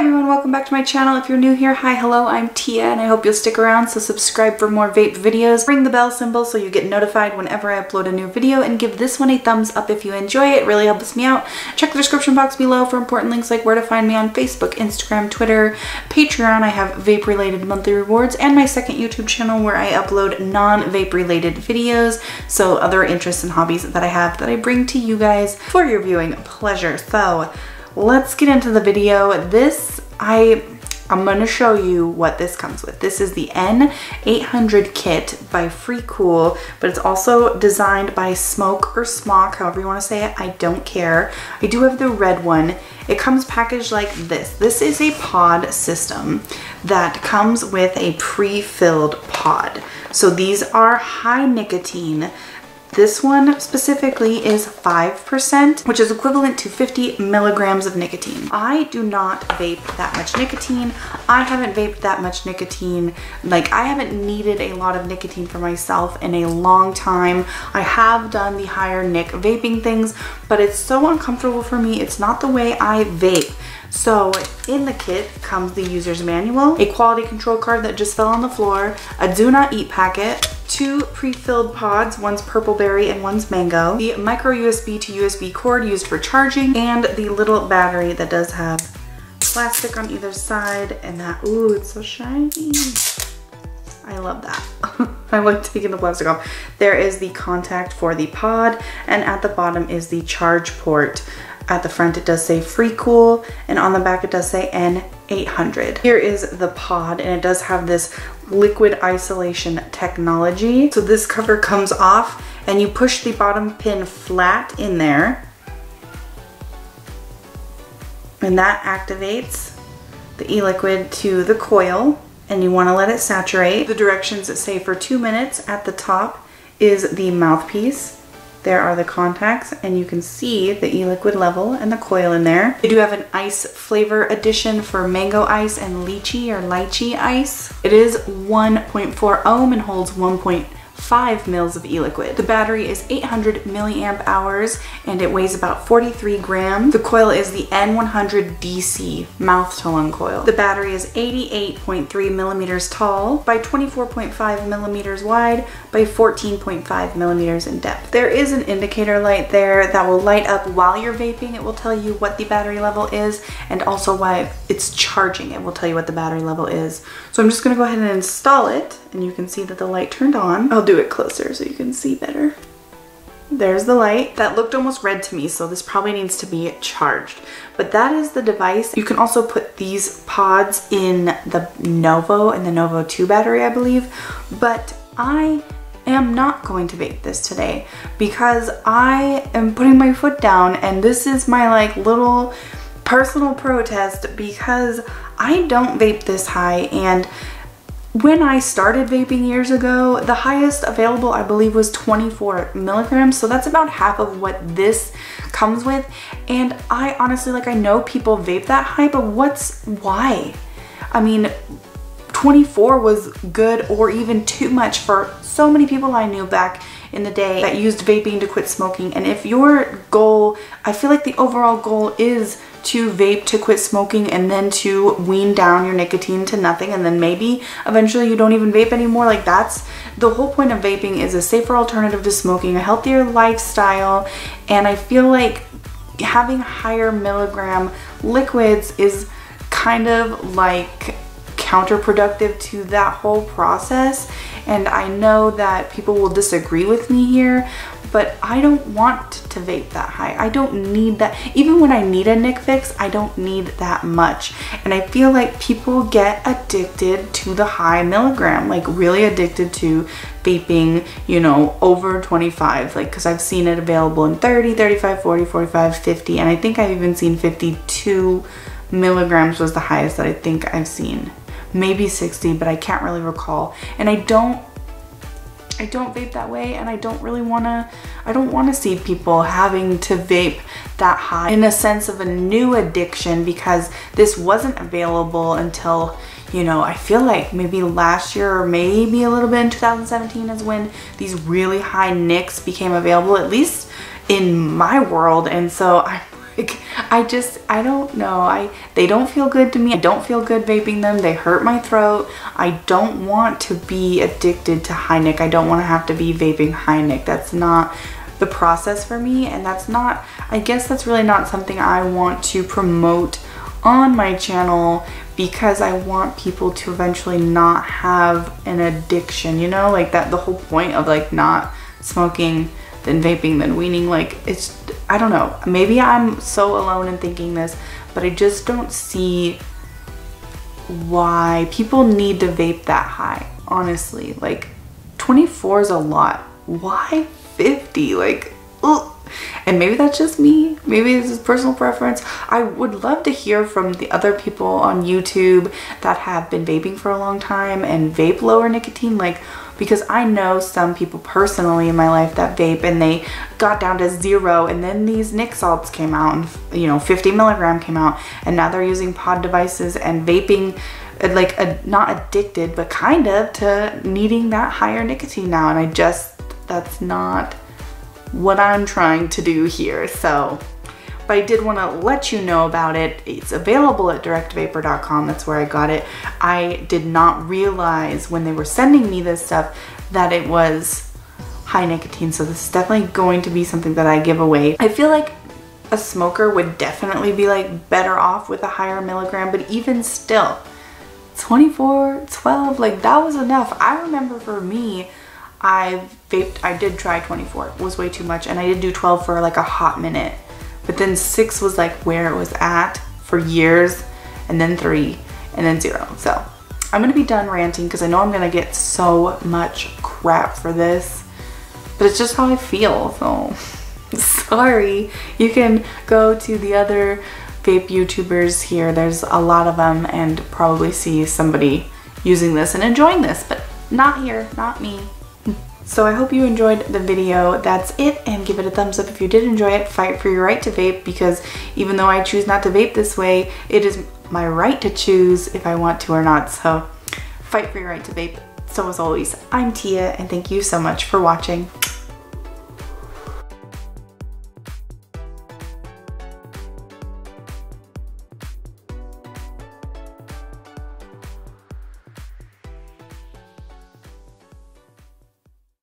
everyone, welcome back to my channel. If you're new here, hi, hello, I'm Tia, and I hope you'll stick around, so subscribe for more vape videos. Ring the bell symbol so you get notified whenever I upload a new video, and give this one a thumbs up if you enjoy it. It really helps me out. Check the description box below for important links like where to find me on Facebook, Instagram, Twitter, Patreon. I have vape related monthly rewards, and my second YouTube channel where I upload non-vape related videos, so other interests and hobbies that I have that I bring to you guys for your viewing pleasure. So let's get into the video. This, I'm gonna show you what this comes with. This is the N800 kit by Freecool, but it's also designed by SMOK or SMOK, however you wanna say it, I don't care. I do have the red one. It comes packaged like this. This is a pod system that comes with a pre-filled pod. So these are high nicotine. This one specifically is 5%, which is equivalent to 50 milligrams of nicotine. I do not vape that much nicotine. I haven't vaped that much nicotine. Like, I haven't needed a lot of nicotine for myself in a long time. I have done the higher nic vaping things, but it's so uncomfortable for me. It's not the way I vape. So in the kit comes the user's manual, a quality control card that just fell on the floor, a do not eat packet, two pre-filled pods, one's purple berry and one's mango, the micro USB to USB cord used for charging, and the little battery that does have plastic on either side, and that, ooh, it's so shiny. I love that. I like taking the plastic off. There is the contact for the pod, and at the bottom is the charge port. At the front it does say Freecool, and on the back it does say N800. Here is the pod, and it does have this liquid isolation technology. So this cover comes off, and you push the bottom pin flat in there, and that activates the e-liquid to the coil, and you want to let it saturate. The directions that say for 2 minutes at the top is the mouthpiece. There are the contacts, and you can see the e-liquid level and the coil in there. They do have an ice flavor edition for mango ice and lychee or lychee ice. It is 1.4 ohm and holds 1.5 mils of e-liquid. The battery is 800 milliamp hours, and it weighs about 43 grams. The coil is the N100 DC mouth to lung coil. The battery is 88.3 millimeters tall by 24.5 millimeters wide by 14.5 millimeters in depth. There is an indicator light there that will light up while you're vaping. It will tell you what the battery level is, and also while it's charging, it will tell you what the battery level is. So I'm just gonna go ahead and install it, and you can see that the light turned on. I'll do it closer so you can see better. There's the light. That looked almost red to me, so this probably needs to be charged. But that is the device. You can also put these pods in the Novo, and the Novo 2 battery, I believe. But I am not going to vape this today because I am putting my foot down, and this is my like little personal protest because I don't vape this high. And when I started vaping years ago, the highest available I believe was 24 milligrams. So that's about half of what this comes with. And I honestly, like, I know people vape that high, but why? I mean, 24 was good or even too much for so many people I knew back in the day that used vaping to quit smoking. And if your goal, I feel like the overall goal is to vape to quit smoking and then to wean down your nicotine to nothing, and then maybe eventually you don't even vape anymore. Like, that's the whole point of vaping, is a safer alternative to smoking, a healthier lifestyle. And I feel like having higher milligram liquids is kind of like counterproductive to that whole process. And I know that people will disagree with me here, but I don't want to vape that high. I don't need that. Even when I need a nic fix, I don't need that much. And I feel like people get addicted to the high milligram, like really addicted to vaping, you know, over 25, like, because I've seen it available in 30, 35, 40, 45, 50, and I think I've even seen 52 milligrams was the highest that I think I've seen. Maybe 60, but I can't really recall. And I don't vape that way, and I don't want to see people having to vape that high in a sense of a new addiction, because this wasn't available until, you know, I feel like maybe last year or maybe a little bit in 2017 is when these really high nics became available, at least in my world. And so I'm like, I don't know. They don't feel good to me. I don't feel good vaping them. They hurt my throat. I don't want to be addicted to Hynic. I don't want to have to be vaping Hynic. That's not the process for me, and that's not, I guess that's really not something I want to promote on my channel, because I want people to eventually not have an addiction, you know, like that, the whole point of like not smoking, then vaping, then weaning, like it's, I don't know, maybe I'm so alone in thinking this, but I just don't see why people need to vape that high, honestly. Like 24 is a lot, why 50? Like, ugh. And maybe that's just me, maybe this is personal preference. I would love to hear from the other people on YouTube that have been vaping for a long time and vape lower nicotine, like, because I know some people personally in my life that vape and they got down to 0, and then these Nic salts came out and, you know, 50 mg came out, and now they're using pod devices and vaping, like not addicted, but kind of to needing that higher nicotine now. And I just, that's not what I'm trying to do here. So, but I did want to let you know about it. It's available at directvapor.com. That's where I got it. I did not realize when they were sending me this stuff that it was high nicotine. So this is definitely going to be something that I give away. I feel like a smoker would definitely be like better off with a higher milligram, but even still, 24, 12, like that was enough. I remember for me, I did try 24, it was way too much, and I did do 12 for like a hot minute, but then 6 was like where it was at for years, and then 3, and then 0. So I'm gonna be done ranting because I know I'm gonna get so much crap for this, but it's just how I feel, so sorry. You can go to the other vape YouTubers here, there's a lot of them, and probably see somebody using this and enjoying this, but not here, not me. So I hope you enjoyed the video. That's it, and give it a thumbs up if you did enjoy it. Fight for your right to vape, because even though I choose not to vape this way, it is my right to choose if I want to or not. So fight for your right to vape. So as always, I'm Tia, and thank you so much for watching.